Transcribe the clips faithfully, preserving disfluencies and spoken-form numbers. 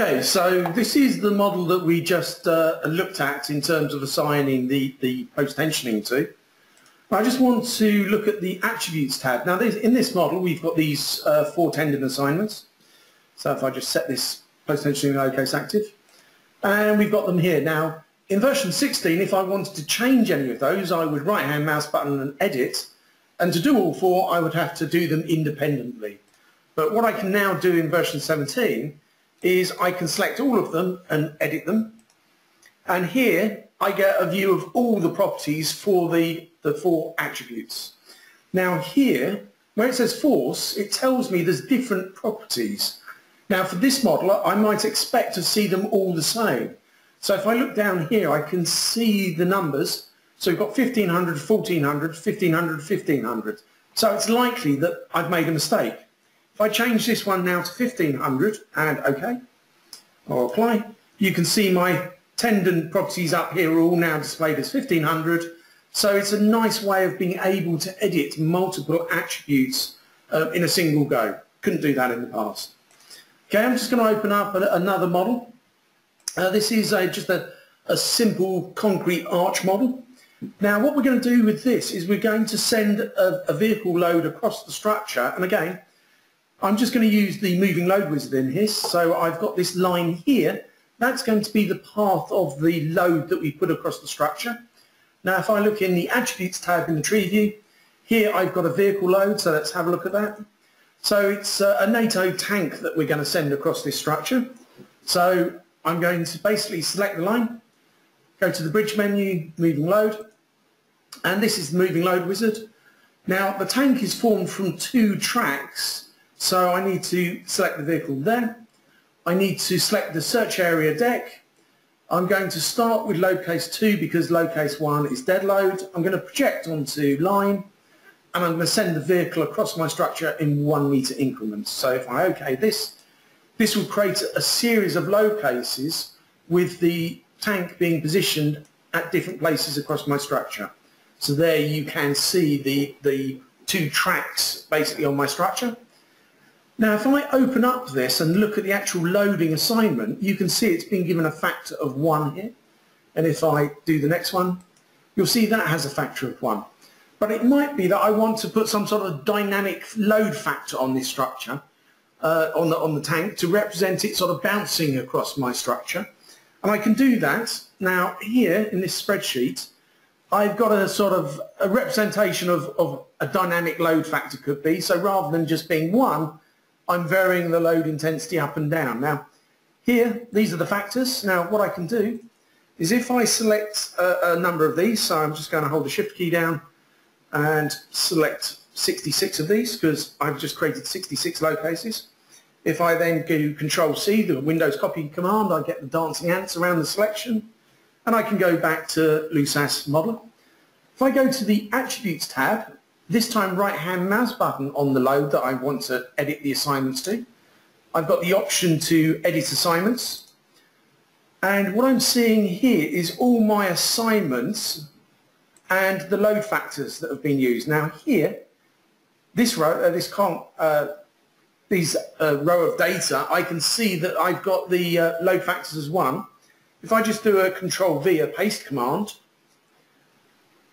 Okay, so this is the model that we just uh, looked at in terms of assigning the, the post-tensioning to. I just want to look at the attributes tab. Now this, in this model we've got these uh, four tendon assignments. So if I just set this post-tensioning locus active, and we've got them here. Now in version sixteen, if I wanted to change any of those, I would right-hand mouse button and edit, and to do all four I would have to do them independently. But what I can now do in version seventeen is I can select all of them and edit them, and here I get a view of all the properties for the, the four attributes. Now here, where it says force, it tells me there's different properties. Now for this model, I might expect to see them all the same. So if I look down here, I can see the numbers. So we've got fifteen hundred, fourteen hundred, fifteen hundred, fifteen hundred. So it's likely that I've made a mistake. If I change this one now to fifteen hundred and OK, or apply, you can see my tendon properties up here are all now displayed as fifteen hundred. So it's a nice way of being able to edit multiple attributes uh, in a single go. Couldn't do that in the past. OK, I'm just going to open up another model. Uh, this is a, just a, a simple concrete arch model. Now what we're going to do with this is we're going to send a, a vehicle load across the structure, and again I'm just going to use the moving load wizard in here. So I've got this line here, that's going to be the path of the load that we put across the structure. Now if I look in the attributes tab in the tree view, here I've got a vehicle load, so let's have a look at that. So it's a, a NATO tank that we're going to send across this structure. So I'm going to basically select the line, go to the bridge menu, moving load, and this is the moving load wizard. Now the tank is formed from two tracks, so I need to select the vehicle there. I need to select the search area deck. I'm going to start with load case two because load case one is dead load. I'm going to project onto line, and I'm going to send the vehicle across my structure in one meter increments. So if I OK this, this will create a series of load cases with the tank being positioned at different places across my structure. So there you can see the, the two tracks basically on my structure. Now if I open up this and look at the actual loading assignment, you can see it's been given a factor of one here. And if I do the next one, you'll see that has a factor of one. But it might be that I want to put some sort of dynamic load factor on this structure. Uh, on, the, on the tank to represent it sort of bouncing across my structure, and I can do that. Now here in this spreadsheet I've got a sort of a representation of, of a dynamic load factor could be, so rather than just being one, I'm varying the load intensity up and down. Now here these are the factors. Now what I can do is if I select a, a number of these, so I'm just going to hold the shift key down and select sixty-six of these because I've just created sixty-six load cases. If I then do control C, the Windows copy command, I get the dancing ants around the selection, and I can go back to LUSAS Modeler. If I go to the attributes tab, this time right hand mouse button on the load that I want to edit the assignments to, I've got the option to edit assignments, and what I'm seeing here is all my assignments and the load factors that have been used. Now here This row, uh, this con, uh, these uh, row of data, I can see that I've got the uh, load factors as one. If I just do a control V, a paste command,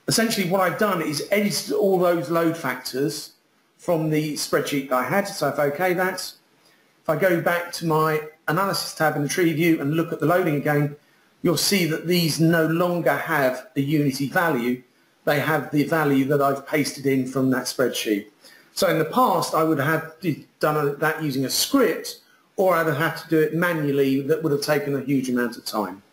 essentially what I've done is edited all those load factors from the spreadsheet that I had. So if I OK that, if I go back to my analysis tab in the tree view and look at the loading again, you'll see that these no longer have the unity value. They have the value that I've pasted in from that spreadsheet. So in the past I would have done that using a script, or I'd have had to do it manually. That would have taken a huge amount of time.